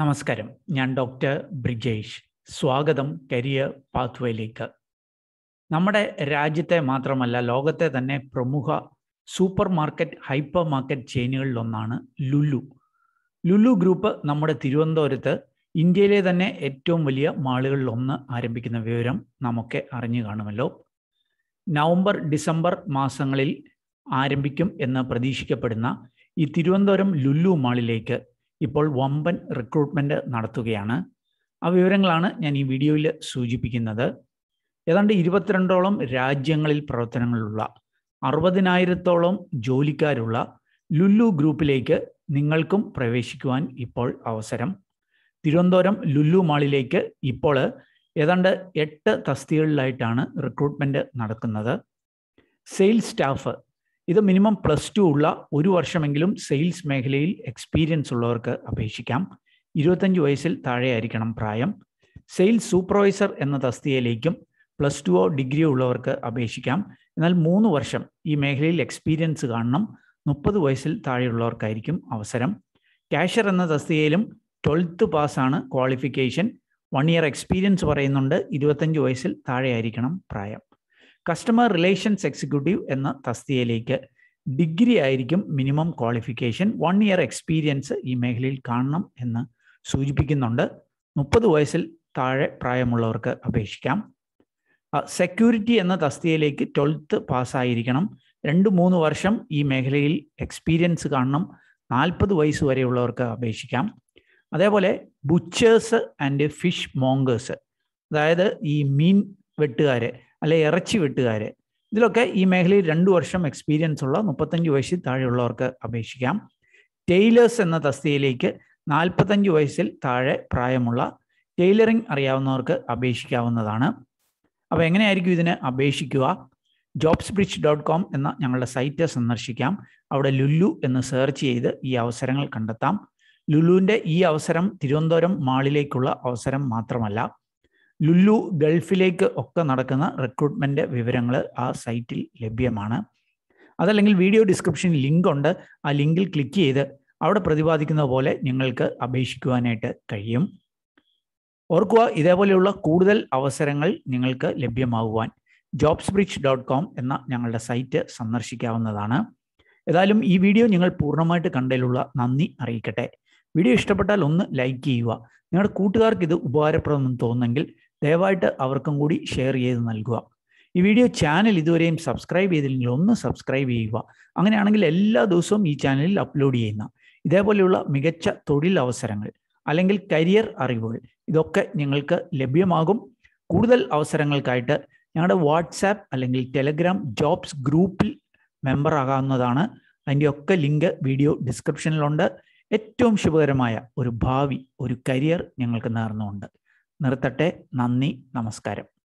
നമസ്കാരം, ഞാൻ ഡോക്ടർ ബ്രിജേഷ്. സ്വാഗതം കരിയർ പാത്വേയിലേക്ക്. നമ്മുടെ രാജ്യത്തെ മാത്രമല്ല ലോകത്തെ തന്നെ പ്രമുഖ സൂപ്പർ മാർക്കറ്റ് ഹൈപ്പർ മാർക്കറ്റ് ചെയിനുകളിലൊന്നാണ് ലുലു. ലുലു ഗ്രൂപ്പ് നമ്മുടെ തിരുവനന്തപുരത്ത് ഇന്ത്യയിലെ തന്നെ ഏറ്റവും വലിയ മാളുകളിലൊന്ന് ആരംഭിക്കുന്ന വിവരം നമുക്ക് അറിഞ്ഞു കാണുമല്ലോ. നവംബർ ഡിസംബർ മാസങ്ങളിൽ ആരംഭിക്കും എന്ന് പ്രതീക്ഷിക്കപ്പെടുന്ന ഈ തിരുവനന്തപുരം ലുലു മാളിലേക്ക് ഇപ്പോൾ വമ്പൻ റിക്രൂട്ട്മെൻറ്റ് നടത്തുകയാണ്. ആ വിവരങ്ങളാണ് ഞാൻ ഈ വീഡിയോയിൽ സൂചിപ്പിക്കുന്നത്. ഏതാണ്ട് 22ഓളം രാജ്യങ്ങളിൽ പ്രവർത്തനങ്ങളുള്ള 60,000-ഓളം ജോലിക്കാരുള്ള ലുലു ഗ്രൂപ്പിലേക്ക് നിങ്ങൾക്കും പ്രവേശിക്കുവാൻ ഇപ്പോൾ അവസരം. തിരുവനന്തപുരം ലുലു മാളിലേക്ക് ഇപ്പോൾ ഏതാണ്ട് 8 തസ്തികകളിലായിട്ടാണ് റിക്രൂട്ട്മെൻറ്റ് നടക്കുന്നത്. സെയിൽസ് സ്റ്റാഫ്, ഇത് മിനിമം +2 ഉള്ള 1 വർഷമെങ്കിലും സെയിൽസ് മേഖലയിൽ എക്സ്പീരിയൻസ് ഉള്ളവർക്ക് അപേക്ഷിക്കാം. 25 വയസ്സിൽ താഴെയായിരിക്കണം പ്രായം. സെയിൽസ് സൂപ്പർവൈസർ എന്ന തസ്തികയിലേക്കും +2ഓ ഡിഗ്രിയോ ഉള്ളവർക്ക് അപേക്ഷിക്കാം. എന്നാൽ 3 വർഷം ഈ മേഖലയിൽ എക്സ്പീരിയൻസ് കാണണം. 30 വയസ്സിൽ താഴെയുള്ളവർക്കായിരിക്കും അവസരം. കാഷ്യർ എന്ന തസ്തികയിലും 12th പാസ്സാണ് ക്വാളിഫിക്കേഷൻ. 1 ഇയർ എക്സ്പീരിയൻസ് പറയുന്നുണ്ട്. 25 വയസ്സിൽ താഴെയായിരിക്കണം പ്രായം. കസ്റ്റമർ റിലേഷൻസ് എക്സിക്യൂട്ടീവ് എന്ന തസ്തികയിലേക്ക് ഡിഗ്രി ആയിരിക്കും മിനിമം ക്വാളിഫിക്കേഷൻ. 1 ഇയർ എക്സ്പീരിയൻസ് ഈ മേഖലയിൽ കാണണം എന്ന് സൂചിപ്പിക്കുന്നുണ്ട്. 30 വയസ്സിൽ താഴെ പ്രായമുള്ളവർക്ക് അപേക്ഷിക്കാം. സെക്യൂരിറ്റി എന്ന തസ്തികയിലേക്ക് 12th പാസ്സായിരിക്കണം. 2-3 വർഷം ഈ മേഖലയിൽ എക്സ്പീരിയൻസ് കാണണം. 40 വയസ്സ് വരെയുള്ളവർക്ക് അപേക്ഷിക്കാം. അതേപോലെ ബുച്ചേഴ്സ് ആൻഡ് ഫിഷ് മോങ്കേഴ്സ്, അതായത് ഈ മീൻ വെട്ടുകാർ അല്ലെ ഇറച്ചി വെട്ടുകാർ, ഇതിലൊക്കെ ഈ മേഖലയിൽ 2 വർഷം എക്സ്പീരിയൻസ് ഉള്ള 35 വയസ്സിൽ താഴെയുള്ളവർക്ക് അപേക്ഷിക്കാം. ടെയിലേഴ്സ് എന്ന തസ്തികയിലേക്ക് 45 വയസ്സിൽ താഴെ പ്രായമുള്ള ടെയിലറിംഗ് അറിയാവുന്നവർക്ക് അപേക്ഷിക്കാവുന്നതാണ്. അപ്പോൾ എങ്ങനെയായിരിക്കും ഇതിന് അപേക്ഷിക്കുക? jobsbridge.com എന്ന ഞങ്ങളുടെ സൈറ്റ് സന്ദർശിക്കാം. അവിടെ ലുലു എന്ന് സെർച്ച് ചെയ്ത് ഈ അവസരങ്ങൾ കണ്ടെത്താം. ലുലുവിൻ്റെ ഈ അവസരം തിരുവനന്തപുരം മാളിലേക്കുള്ള അവസരം മാത്രമല്ല, ലുലു ഗൾഫിലേക്ക് ഒക്കെ നടക്കുന്ന റിക്രൂട്ട്മെൻറ്റ് വിവരങ്ങൾ ആ സൈറ്റിൽ ലഭ്യമാണ്. അതല്ലെങ്കിൽ വീഡിയോ ഡിസ്ക്രിപ്ഷനിൽ ലിങ്ക് ഉണ്ട്. ആ ലിങ്കിൽ ക്ലിക്ക് ചെയ്ത് അവിടെ പ്രതിപാദിക്കുന്ന പോലെ നിങ്ങൾക്ക് അപേക്ഷിക്കുവാനായിട്ട് കഴിയും. ഓർക്കുക, ഇതേപോലെയുള്ള കൂടുതൽ അവസരങ്ങൾ നിങ്ങൾക്ക് ലഭ്യമാകുവാൻ jobsbridge.com എന്ന ഞങ്ങളുടെ സൈറ്റ് സന്ദർശിക്കാവുന്നതാണ്. ഏതായാലും ഈ വീഡിയോ നിങ്ങൾ പൂർണ്ണമായിട്ട് കണ്ടതിലുള്ള നന്ദി അറിയിക്കട്ടെ. വീഡിയോ ഇഷ്ടപ്പെട്ടാൽ ഒന്ന് ലൈക്ക് ചെയ്യുക. നിങ്ങളുടെ കൂട്ടുകാർക്ക് ഇത് ഉപകാരപ്രദമെന്ന് തോന്നുന്നെങ്കിൽ ദയവായിട്ട് അവർക്കും കൂടി ഷെയർ ചെയ്ത് നൽകുക. ഈ വീഡിയോ ചാനൽ ഇതുവരെയും സബ്സ്ക്രൈബ് ചെയ്തില്ലെങ്കിൽ ഒന്ന് സബ്സ്ക്രൈബ് ചെയ്യുക. അങ്ങനെയാണെങ്കിൽ എല്ലാ ദിവസവും ഈ ചാനലിൽ അപ്ലോഡ് ചെയ്യുന്ന ഇതേപോലെയുള്ള മികച്ച തൊഴിലവസരങ്ങൾ അല്ലെങ്കിൽ കരിയർ അറിവുകൾ ഇതൊക്കെ നിങ്ങൾക്ക് ലഭ്യമാകും. കൂടുതൽ അവസരങ്ങൾക്കായിട്ട് ഞങ്ങളുടെ വാട്സാപ്പ് അല്ലെങ്കിൽ ടെലഗ്രാം ജോബ്സ് ഗ്രൂപ്പിൽ മെമ്പറാകാവുന്നതാണ്. അതിൻ്റെയൊക്കെ ലിങ്ക് വീഡിയോ ഡിസ്ക്രിപ്ഷനിലുണ്ട്. ഏറ്റവും ശുഭകരമായ ഒരു ഭാവി, ഒരു കരിയർ ഞങ്ങൾക്ക് നേർന്നുകൊണ്ട് നിർത്തട്ടെ. നന്ദി, നമസ്കാരം.